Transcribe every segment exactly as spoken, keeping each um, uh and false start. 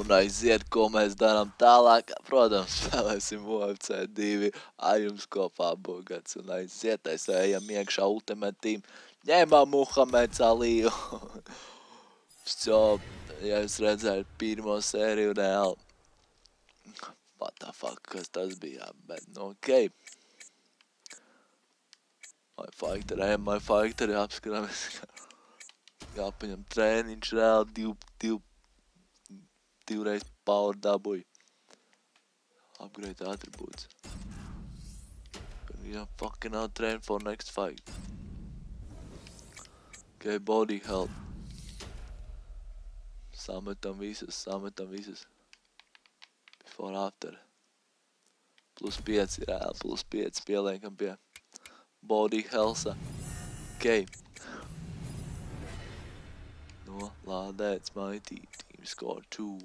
un aiziet, ko mēs darām tālāk. Protams, spēlēsim U F C divi ar jums kopā Bugats un aiziet, aizējam iekšā Ultimate Team. Ņēmām Muhameds Aliju. So, ja jūs redzētu pirmo sēriju reāli. What the fuck, kas tas bija, bet nu okei. My fighter, ejam my fighter, apskaramies. Jāpaņem trēniņš reāli, div, div, divreiz power dabūju. Upgrade attribūts. Yeah, fucking out, train for next fight. Okay, body health. Sametam visas, sametam visas. Before, after. plus pieci ir ēl, plus pieci pieliekam pie body health. Ok. No, lādēts maitī. Team score two.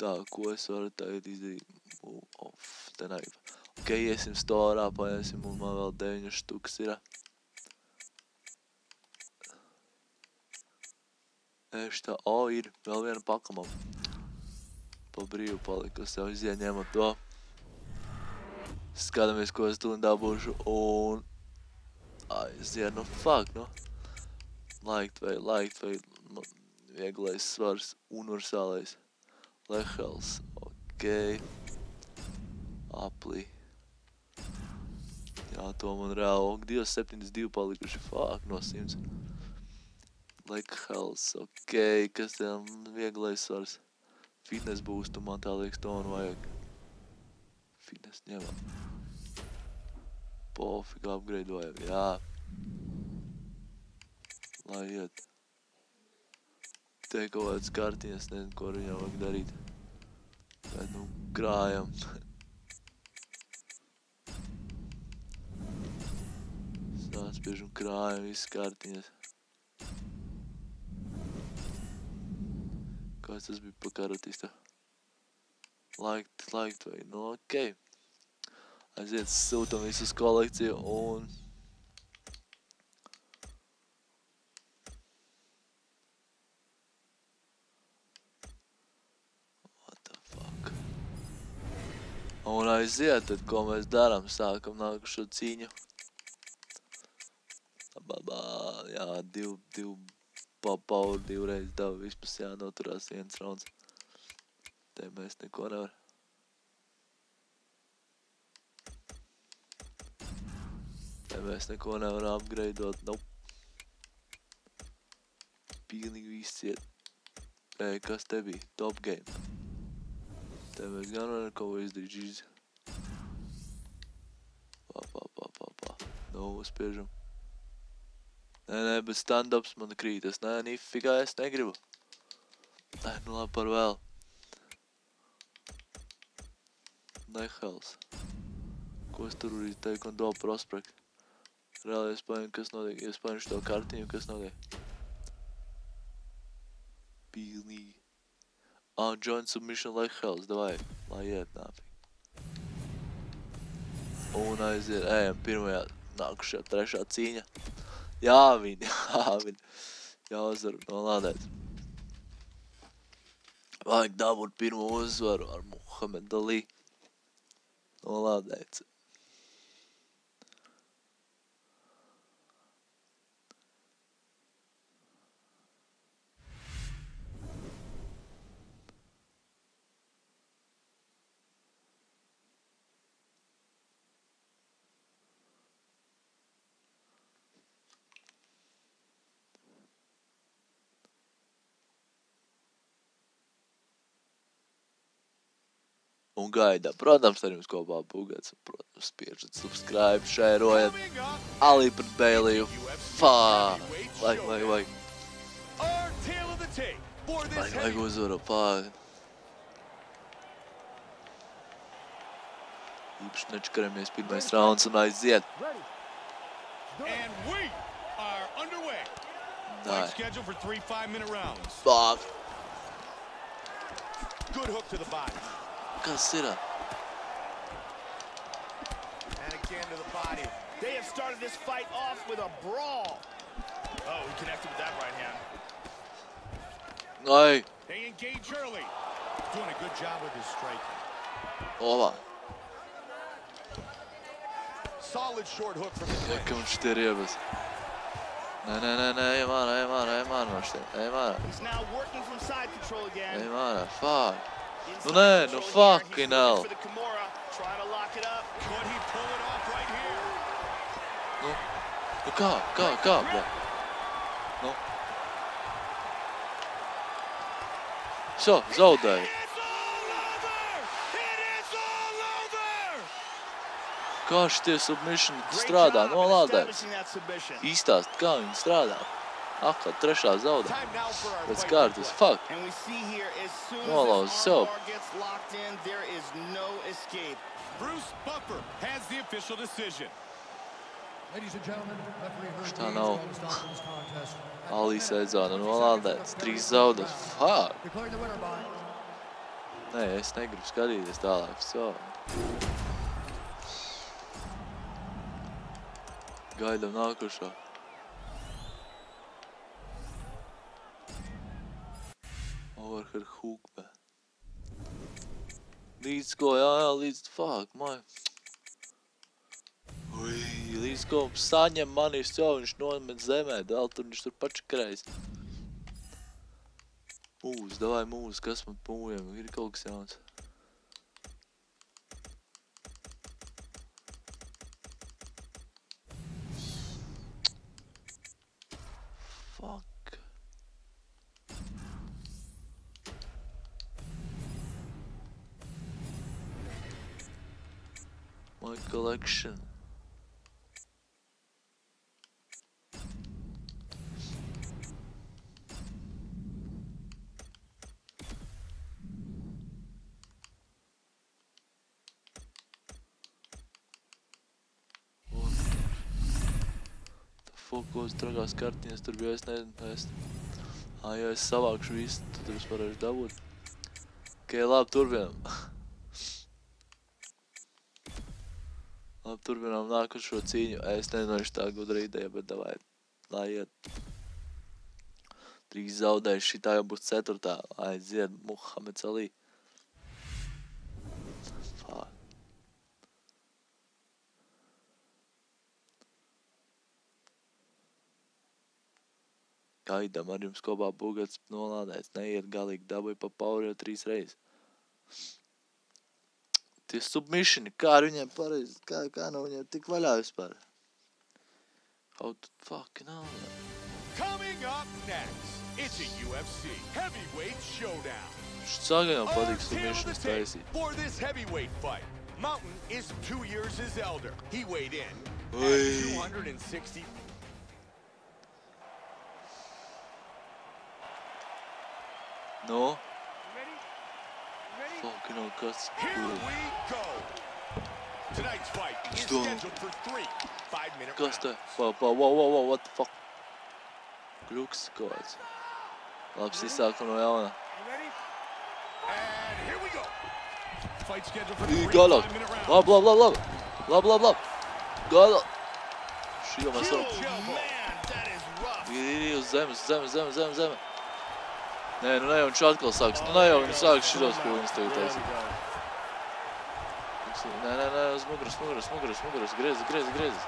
Tā, ko es varu tagad izdarīt? Move off the knife. Ok, iesim storā, paiesim un man vēl deviņas štukas ir. Šitā, o, ir vēl viena pakamam. Pa brīvu palika, es tev izieņēmu to. Skatāmies, ko es tundā būšu, un... Aiziet, nu fuck, nu. Lightweight, lightweight, vieglais svars, universālais. Lehels, okei. Apli. Jā, to man reāli, ok, divi septiņdesmit divi palikuši, fuck, no simts. Like health, ok, kas tam vieglais svars. Fitness boostu, man tā liekas, to man vajag. Fitness ņemam. Pofika upgrade vajag, jā. Lai iet. Te kaut kāds kartiņas, nezinu, ko viņam vajag darīt. Bet nu, krājam. Sāc bieži un krājam visas kartiņas. Kāds tas bija pa karatista? Light, lightweight, nu okei. Aiziet, sūtam visus kolekciju un... What the fuck? Un aiziet, tad ko mēs darām? Sākam nākušo cīņu. Babā, jā, div, div... Power divreiz davu, vispas jānoturās viens rauns. Te mēs neko nevar. Te mēs neko nevar upgradeot, nope. Pilnīgi viss iet. Ei, kas te bija? Top game. Te mēs gan varam kaut ko izdarīt. Pā, pā, pā, pā, pā. Nu, uzspiežam. Nē, nē, bet stand-ups man krītas. Nē, nifikā es negribu. Nē, nu labi par vēl. Nehels. Ko es tur arī teiku un dobu prospekt? Reāli es paņem, kas notiek. Es paņem šo kartiņu, kas notiek. Pilnīgi. Ah, joint submission like hells, davai. Lai iet, nāpīgi. Un aiziet, ejam pirmajā, nākušajā, trešā cīņa. Jā, viņi, jā, viņi. Jāuzvar nolādēt. Vajag dabūt pirmo uzvaru ar Muhamedu Alī. Nolādēts. Un gaida, protams, ar jums kopā Bugats, protams, spiežat, subscribe, šērojat, Alī pret Bēliju, fā, laik, laik, laik, laik, laik uzvaru, fā. Īpaši nečakaramies, pirmais rauns un aiziet. Nē. Fāk. Kas ir? No. They engage early. Doing a good job with his striking. Olha lá. Solid short hook from the back. Yakın üçleri biz. Ne ne ne ne Aymar Aymar Aymar işte. Aymar. He's now working from side control again. Aymar, fuck. No, no, no fucking hell. Trying to lock it up. Could he pull it off right here? No. No, go, go, go, bro. No. So, it's all day. Gosh, this submission strada, no ladder. Istast, going strada. Aka, trešā zauda. Let's guard this fuck. No ladder, so. There is no escape. Bruce Buffer has the official decision. Ladies and gentlemen, referee no. Ali says on and all that. It's three zaudas. Fuck. Nē, es negribu skatīties tālāk. So. Gaidam nākošo. Overhead hook, bet. Līdz ko, jā, jā, līdz, fuck, man. Ui. Līdz ko saņem mani, es jau viņš nomet zemē, vēl tur viņš tur pačakarējas. Mūs, davai mūs, kas man mūjam, ir kaut kas jauns. Fuck. My collection. Fokos, tragās kartiņas, tur bija, es nezinu, es... Ā, ja es savākšu visu, tad tur es varēšu dabūt. Ok, labi, turpinām. Labi, turpinām nākošo cīņu. Es nezinu, tā gudra ideja, bet davai, lai iet. Trīs zaudējuši, šitā jau būs ceturtā. Aiziet, Muhameds Ali. Gaidam, ar jums kopā Bugats nolādēts, neiet galīgi, dabūja pa pauri jau trīs reizes. Tie submišini, kā ar viņiem pareizi, kā, kā nav viņiem tik vaļā vispār. How the fuck now? Coming up next, it's a U F C heavyweight showdown. Šķaganam patīk submišinis taisīt. For this heavyweight fight, Mountain is two years his elder. He weighed in at two hundred sixty. No. Fucking hell, that's cool. Here we go. Tonight's fight is scheduled for three five-minute rounds. Whoa, whoa, whoa, whoa, what the fuck? Gluks kaut. Labs izsāka no jauna. And here we go. Fight scheduled for three five-minute rounds. Lab, lab, lab, lab. Lab, lab, lab. Gala. Šī jau mēs varam. Ir uz zemes, zemes, zemes, zemes, zemes. Nē, nu ne jau viņš atkal sāks, nu ne jau viņš sāks šitos, ko viņas tagad taisīt. Nē, nē, nē, uz muguras, muguras, muguras, muguras, griezis, griezis, griezis.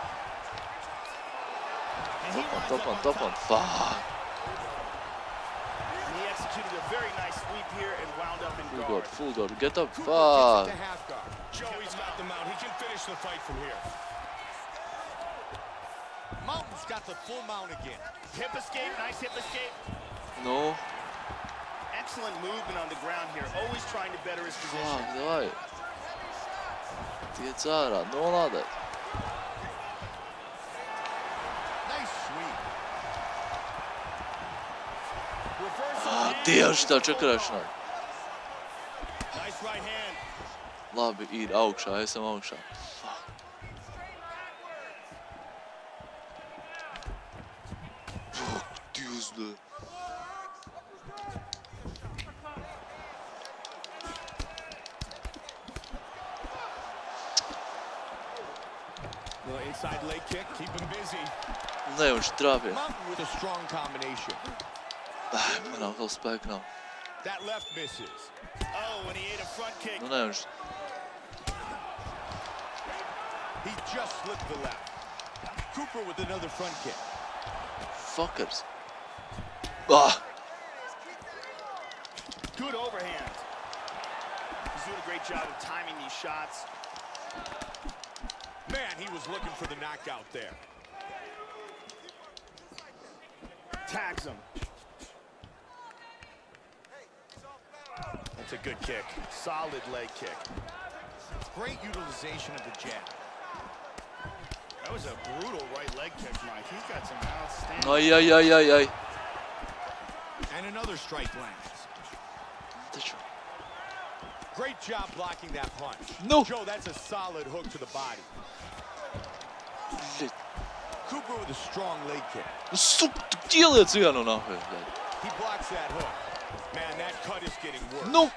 Topon, topon, topon, fuck! Full guard, full guard, get up, fuck! Mountain's got the full mount again. Hip escape, nice hip escape. No. Excellent movement on the ground here, always trying to better his position. Fuck, davai. Tiec ārā, nolādēt. Ā, tieši tā čakarēšanā. Labi, ir augšā, esam augšā. Fuck, diezde. Side leg kick, keep him busy. Mountain with a strong combination. Bueno, heel spijknaal. No neus. He just slipped the left. Cooper with another front kick. Fuck it. Ah. Good overhand. He's doing a great job of timing these shots. Man, he was looking for the knockout there. Tags him. That's a good kick. Solid leg kick. Great utilization of the jab. That was a brutal right leg kick, Mike. He's got some outstanding... Ay, ay, ay, ay, ay. And another strike lands. Great job blocking that punch. No. Joe, that's a solid hook to the body. Shit. Cooper with a strong leg kick. He blocks that hook. Man, that cut is getting worse. No.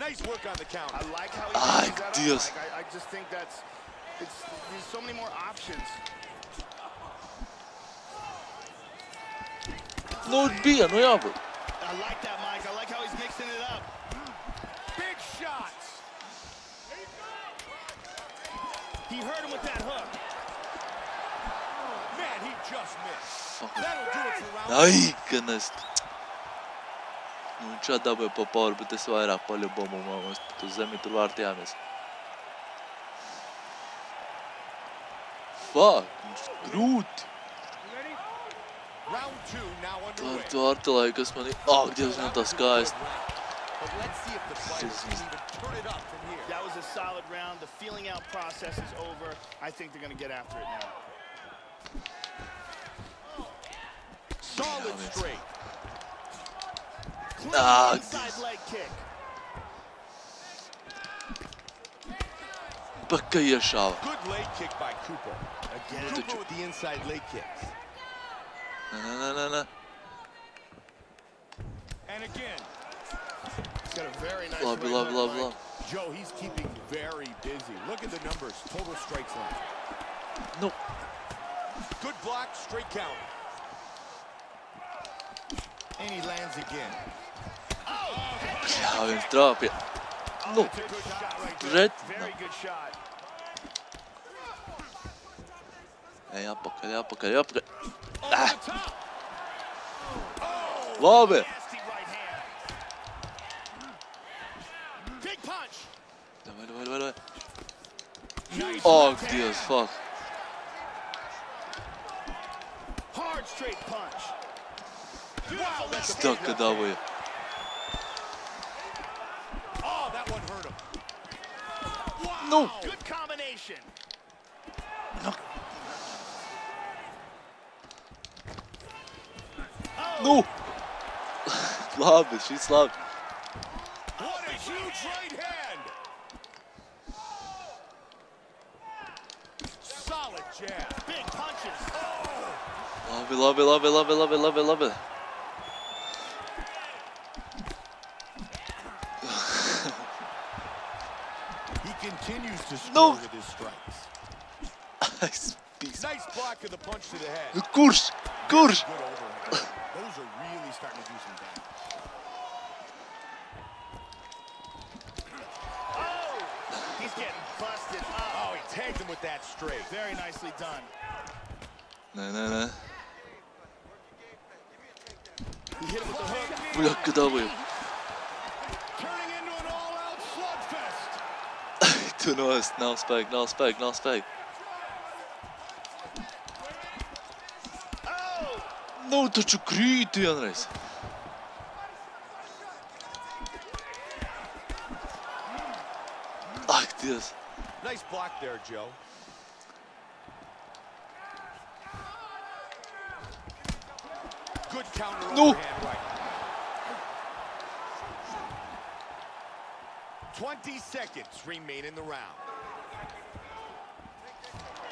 Nice work on the count. I like how he ah, that Dios. Up. I, I just think that's... It's, there's so many more options. Load B, no yabo. I like that, Mike. I like how he's mixing it up. Big shots. He hurt him with that hook. Man, he just missed. Fuck. That'll do it for round. Ay, goodness. Nu niciodată băi pe power, băte să era pe lebomu, mamă, tu zemitul arteames. Fuck, brut. Round two now underway. Doar, doar te like us, man. Oh, there's not us guys. But let's see if the fighters can even turn it up from here. That was a solid round. The feeling out process is over. I think they're going to get after it now. Solid straight. Ah, inside leg kick. Good leg kick by Cooper. Again, Cooper with the inside leg kicks. No, no, no, no. And again. He's got a very nice love, love, love, line. love. Joe, he's keeping very busy. Look at the numbers. Total strikes left. No. Good block, straight count. And he lands again. How he's dropping. No. Red. Very good shot. Hey, up, up, up, up, up. Ah. Love it. Big punch. Wait, wait, wait, wait. Oh, Dios, fuck. Hard straight punch. Wow, stuck a W. Oh, that one hurt him. Wow. No. Good combination. No. No. Lob it. She slobbed. What a huge right hand. Solid jab. Big punches. Oh. Love it, love it, love it, love it, love it, love it, love it. Continues to score no. with his strikes. Nice block of the punch to the head. Kurs, Kurs. Those are really starting to do some damage. Oh, he's getting busted up. Oh, he tagged him with that straight. Very nicely done. No, no, no. He hit him with the hook. We got the W. Too nice. Now spike, now spike, now spike. No, to you agree to Andres. Like this. Nice block there, Joe. Good counter. No. twenty seconds remain in the round.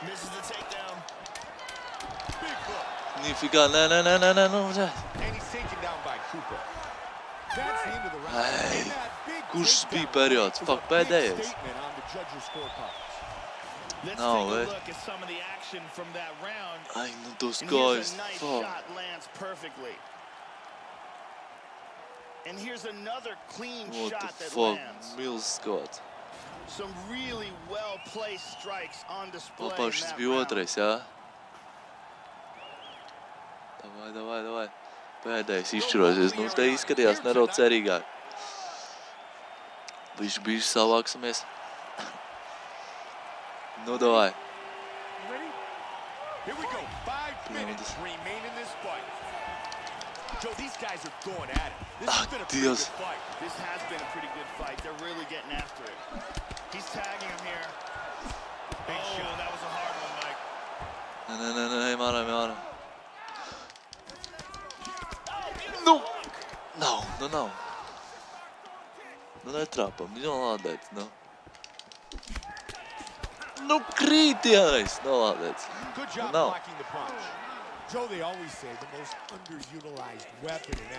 Misses the takedown. Big block. If you got no, no, no, no, no, no. And he's taken down by Cooper. That's the end of the round. Hey, good speed period. Fuck bad days. Statement on the judges' scorecards. Let's no, take a look at some of the action from that round. I know those and guys. A nice oh. shot lands perfectly. And here's another clean what shot the that fuck lands. Will Scott. Some really well-placed strikes on display. Опа, сейчас бьет рейс, а? Давай, давай, давай. Pēdējais izšķiroties. Nu, te izskatījās nedaudz cerīgāk. Viņš bišķi savāksimies. Nu, davai. Ah, Dievs. Nē, nē, nē, nē, māram, māram. Nu! Nav, nu nav. Nu netrāpam, viņam lādēts, nu. Nu krīt vienreiz, nu lādēts. Nu nav.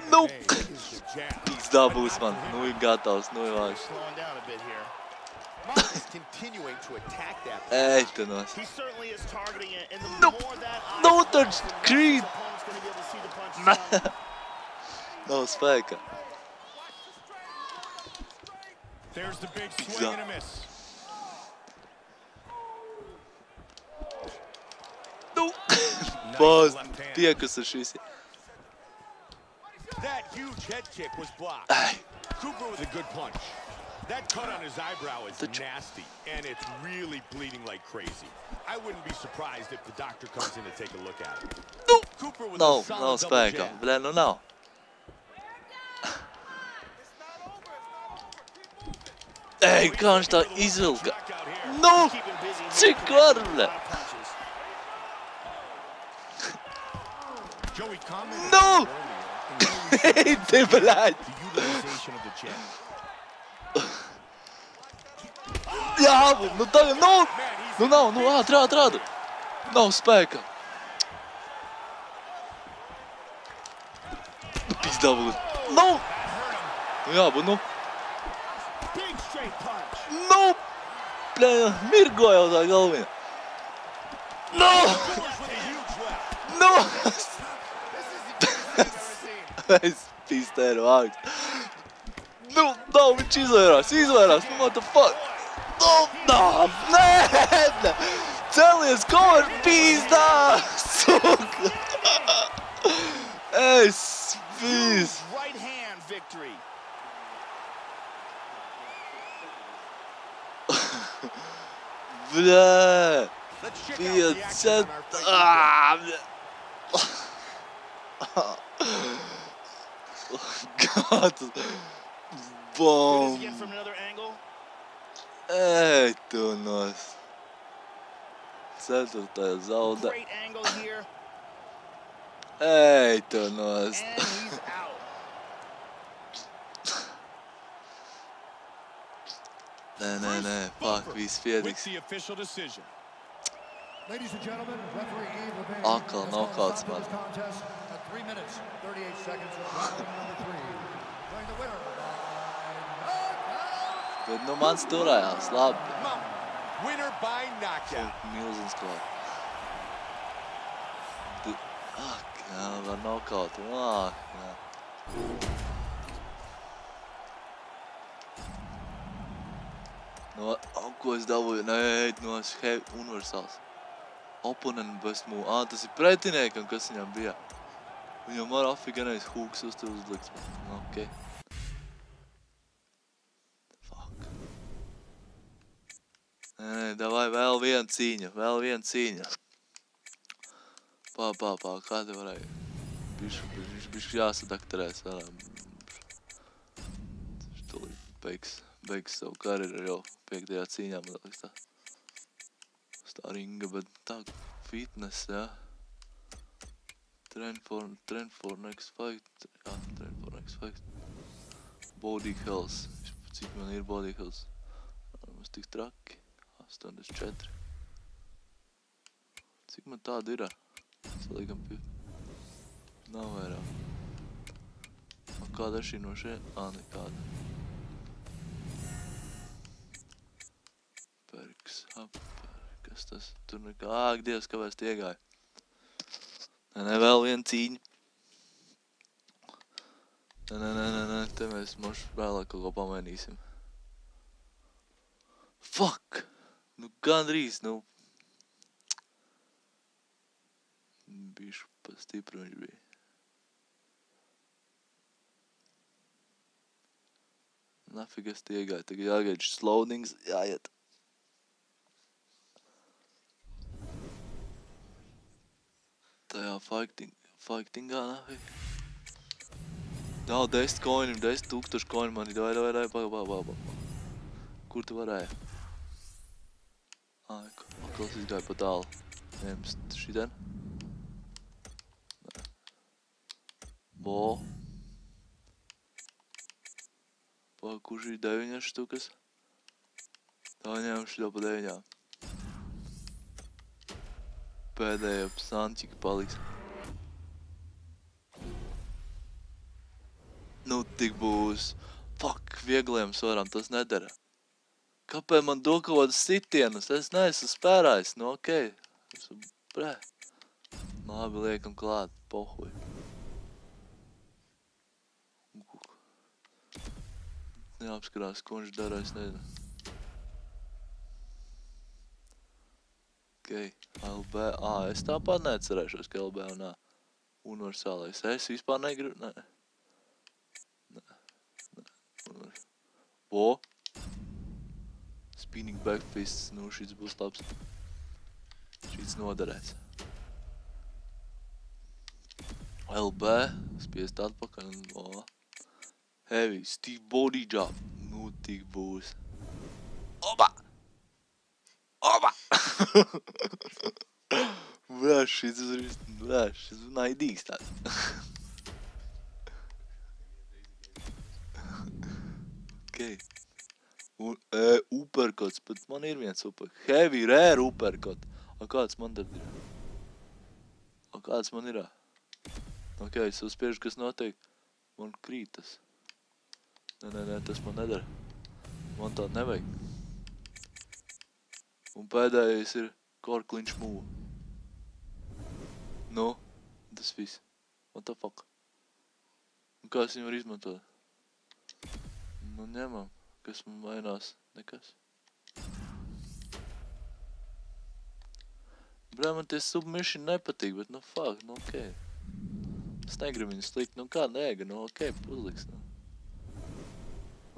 Nu! Tiks dabūs man, nu ir gatavs, nu ir vārš. Ej, tu nos. Nu! Nu taču krīt! Nav spēka. There's the big swing and a miss. No. Boss, tie kas ir šis. That huge head kick was blocked. Cooper with a good punch. That cut on his eyebrow is nasty and it's really bleeding like crazy. I wouldn't be surprised if the doctor comes in to take a look at it. No. Cooper with a solid double jab. Blah, no, no. Ej, kā viņš tā izvilka? Nu! Cik garu, blē! Nu! Ej, te, blēģ! Jā, nu tagad, nu! Nu nav, nu ātri, ātri, ātri! Nav spēka! Nu, pizdā, blē! Nu! Nu jā, bet nu! Nu! Plēnā, mirgo jau tā galvina. Nu! Nu! Es pistēru vārks. Nu, nav, viņš izvairās, izvairās. Nu, what the fuck? Nu, nā, nē! Celies, kovar, pīzdā! Suka! Es pīz! Blē! Piecet! Aaaa! Gāds! Bum! Ej, tu nos! Ceturtā zauda! Ej, tu nos! Nē, nē, nē, pāk, viss pietiks. Atkal nav kāds man. Bet nu mans turējās, labi. Šeit milzins klāt. Ak, jā, var nokaut. Ak, jā. No, ko es dabūju? Nē, no es heavy universāls. Opponent best move. Ā, tas ir pretiniekam, kas viņam bija. Viņam var afiganējis hooks uz tev uzliks. Ok. Fuck. Nē, nē, davai vēl vienu cīņu. Vēl vienu cīņu. Pā, pā, pā, kā te varēja? Bišu, bišu, bišu jāsadakterēs vēl. Viņš to beigs. Beigas savu karjeru jau piektajā cīņā, man liekas tā. Uz tā ringa, bet tā fitness, jā. Train for, train for next fight. Jā, train for next fight. Body health. Cik man ir body health? Mums tik traki. astoņdesmit četri. Cik man tāda ir? Saliekam pie... Nav vairāk. Kāda šī no šeit? Ā, nekāda. Perks, uppercut, tas turnīkā, āk, Dievs, kāpēc tie iegāja. Nē, nē, vēl viena cīņa. Nē, nē, nē, nē, te mēs moši vēlāk kaut ko pamainīsim. Fuck! Nu, gandrīz, nu. Bišu pa stipru viņš bija. Nafigas tie iegāja, tagad jāgaidz šis loadings, jāiet. Tajā fighting, fightingā nafig. Nav desmit koinim, desmit tūkstoši koinim mani, davai, davai, davai, paga, paga, paga, paga. Kur tu varēja? Ai, aklas izgāja pa tālu. Ņems šitien. Nē. Bo. Paga, kurš ir deviņas štukas? Tā ņēma šitā pa deviņā. Pēdējā psanķika paliks. Nu, tik būs. Fuck, viegliem svaram tas nedara. Kāpēc man do kaut kādas sitienus? Es neesmu spērājis. Nu, okei. Esmu brē. Labi, liekam klāt. Pohuj. Neapskarās, ko viņš dara, es nezinu. Okei, L B, ā, es tāpat neatcerēšos, ka L B un ā. Universālais, es vispār negribu, nē. Nē, nē, universālais. Bo. Spinning back fists, nu šits būs labs. Šits noderēs. L B, spiest atpakaļ un o. Heavy, stiff body job. Nu tik būs. Opa! Opa! Brā, šis uzreiz, brā, šis naidīgs tāds. Okei. Un, e, uppercuts, bet man ir viens uppercuts. Heavy, rare uppercut. A, kāds man tad ir? A, kāds man ir? Okei, es uzspiežu, kas notiek. Man krītas. Nē, nē, nē, tas man nedara. Man tādu nevajag. Un pēdējais ir core clinch move. Nu, tas viss. What the fuck? Un kā es viņu var izmantot? Nu, ņemam. Kas man mainās? Nekas. Brē, man tie submission nepatīk, bet nu fuck, nu okei. Es negribu viņu slikt, nu kā nēga, nu okei, puzliks, nu.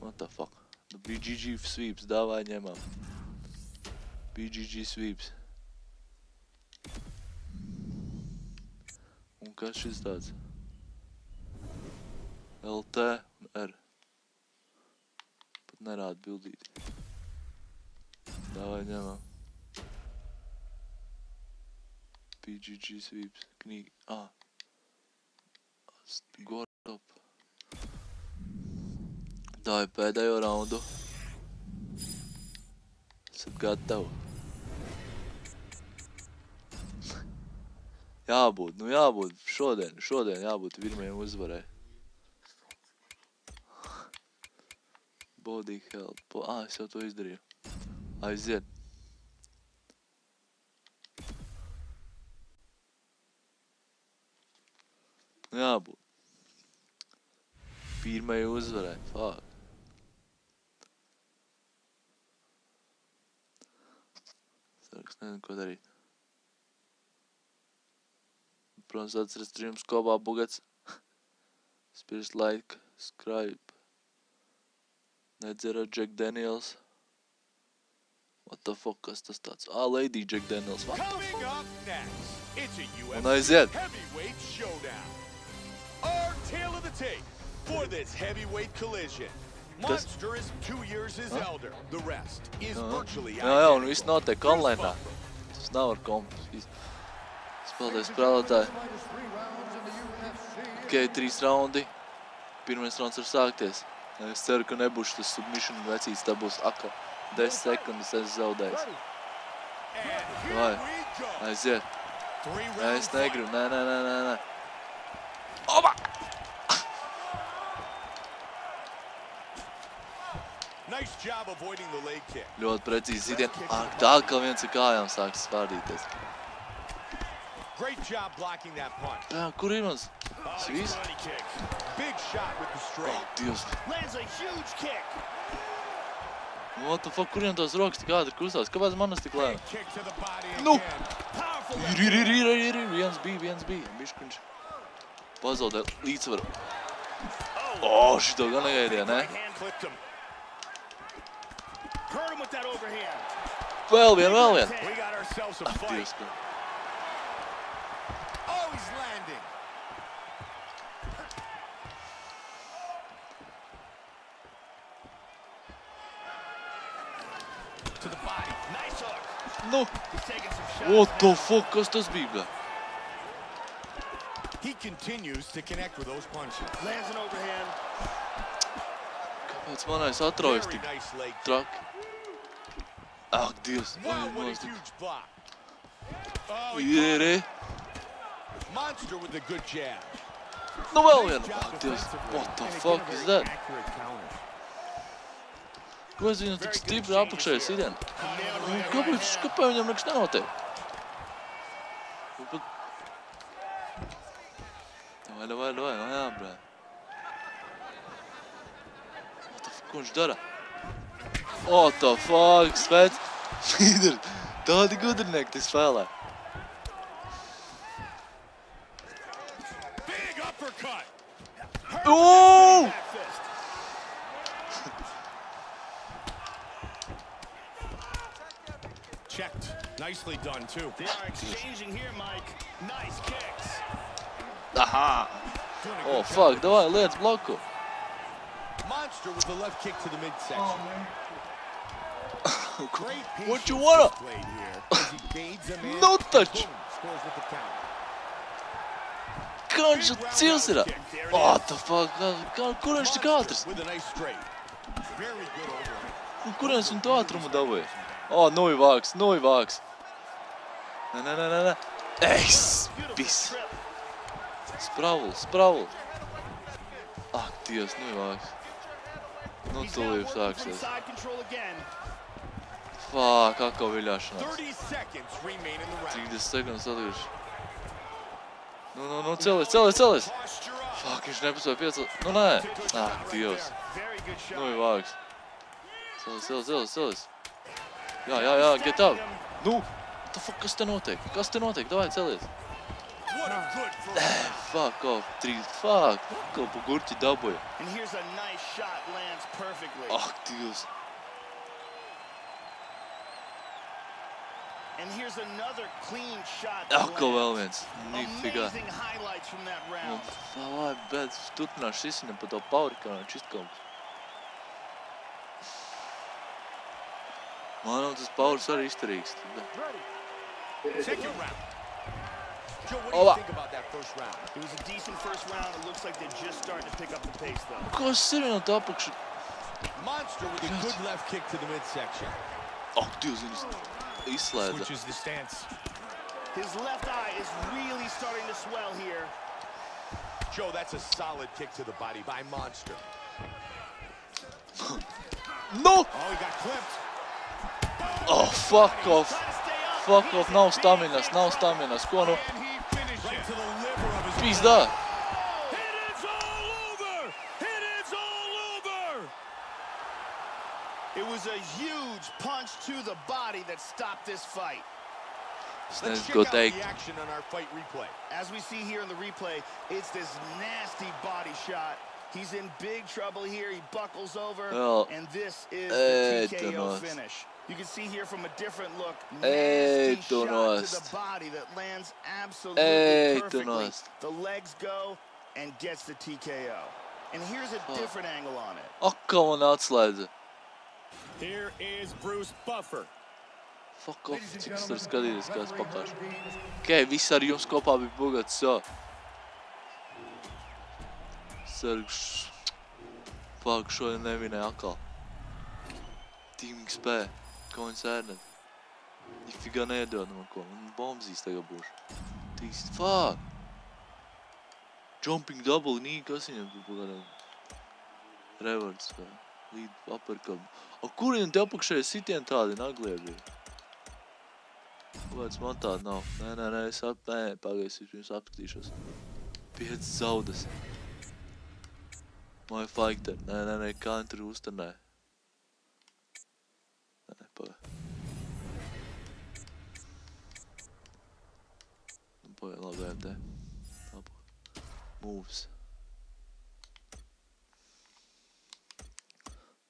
What the fuck? Nu B G G sweeps, davai ņemam. B G G sweeps. Un kas šis tāds? L T un R. Pat nerāda bildīt. Davai ņemam. B G G sweeps. Knīgi. Ā. Gortop. Tā ir pēdējo raundu. Esat gatavi. Jābūt, nu jābūt. Šodien, šodien jābūt pirmajam uzvarē. Body help. Ā, es jau to izdarīju. Aiziet. Nu jābūt. Pirmajam uzvarē. Fuck. Es nezinu, ko darīt. Protams, atceras streams kopā Bugats. Spirits like, scribe. Nedzera Jack Daniels. What the fuck, kas tas tāds? Ah, Lady Jack Daniels. What the fuck? Un aiziet! Kas? Jā, jā, un viss notiek onlainā. Tas nav ar kompu. Spēlētāji spēlētāji. Okei, trīs raundi. Pirmais rauns var sākties. Es ceru, ka nebūšu tas submission vecīts. Tā būs atkal desmit sekundes. Es zaudēju. Vai, aiziet. Nē, es negribu. Nē, nē, nē, nē, nē. Oba! Ļoti precīzi zitienu. Ak, tā, ka viens ir kājām sāks spārdīties. Jā, kur ir mans? Svīz? Oh, Dievs. What the fuck, kuriem tās rokas tik ātri kustās? Kāpēc manas tik lēna? Nu! Ir, ir, ir, ir, ir, ir, viens bija, viens bija. Biškuņš pazaudē līdzsvaru. O, šito gan negaidīja, ne? Vēl vien, vēl vien! Ak, Dievs, ka... No. What the fuck, kas tas bija, bļa? Kāpēc manais atraujas tik traki? Ak, Dievs, vai ir mans tik... Jere! Nu vēl vienu! Ak, Dievs, what the fuck is that? Ko es viņam tik stipri apakšēju sitienu? Kāpēc, kāpēc viņam nekas nenotiek? Davai, davai, davai, jā, brē. What the fuck, ko viņš dara? What the fuck, spēc? Līderi, tādi gudrinieki tik spēlē. Oooo! Nicely done too. They are exchanging here, Mike. Nice kicks. Aha. Oh fuck, давай, let's block him. Monster with the left kick to the midsection. What you want? No touch. Kā viņš cils ir? What the fuck? Kur viņš tik ātrs? Kur viņš to ātrumu dabūja? O, nu ir vāks, nu ir vāks. Nē, nē, nē, nē. Eis, bis. Spravul, spravul. Ak, Dievs, nu ir vāks. Nu tulību sāksies. Fāk, atkal viļāšanās. trīsdesmit sekundes atgriežu. Nu, nu, nu, celies, celies, celies. Fāk, viņš nepasvēja piecelies. Nu, nē. Ak, Dievs. Nu ir vāks. Celies, celies, celies, celies. Jā, jā, jā, get up! Nu! What the fuck, kas te notiek? Kas te notiek? Davai, celies! Nē, fuck off, trīs, fuck! Kā pa gurķi dabūja! Ak, Dievs! Ako vēl viens! Nifigā! Davai, bet turpināšu izsiņam pa to pauri, kā viņš izkauks. Manam tas pauris arī izturīgs. Ola! Kas ir vienam tā apakšu? Ak, Dievs, viņas izslēdza. Nu! Oh, fuck off! Fuck off! Nav staminas, nav staminas. Ko nu? Pizdā! Es nezinu, ko teikt. Vēl, ētanost. You can see here from a different look. Nasty shot to the body that lands absolutely perfectly. The legs go and gets the T K O. And here's a different angle on it. Akka man atslēdza. Here is Bruce Buffer. Fuck off, cik es tur skatīties, kā es pakāšu. Ok, viss ar jums kopā bija Bugats, jā. Sargš... Fuck, šodien nevinēja atkal. Teaming spēja. Ko viņas ērnēt? Ifigā neiedod man ko, man bombzīs tagad būšu. Tīsti, fuck! Jumping double, nī, kas viņam būtu kādēļ? Rewards spēja. līdz aparkam. A kuriem te apakšēja sitieni tādi nagliebi? Kāpēc man tādi nav? Nē, nē, nē, es ap... Nē, pagaidies, es viņus apskatīšos. Piec zaudas. My fighter. Nē, nē, nē, kā viņi tur uzturnē? Nē, nē, pagaid. Nu, pagaid, labi, M D. Moves.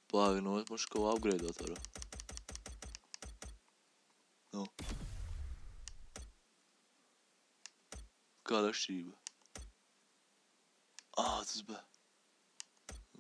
Pāga, nu es mašu kaut apgreidot varu. Nu. Kāda šķība? Ā, tas bē.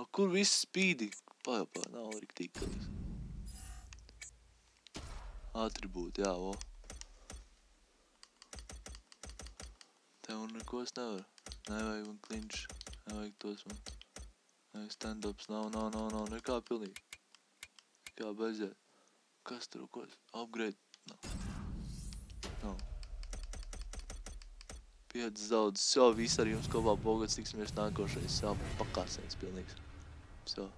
A, kur viss spīdi? Pagā, pagā, nav riktīgi kāds. Atribūti, jā, o. Tev un neko es nevaru. Nevajag man klinčs, nevajag tos man. Nevajag stand-ups, nav, nav, nav, nav, nekā pilnīgi. Nekā beidzēt. Kas tur, ko es? Upgrade? Nav. Nav. Piedzis daudz, jau viss ar jums kopā Bugats, tiksimies nākošais. Jau pakāsiens pilnīgs. Jau.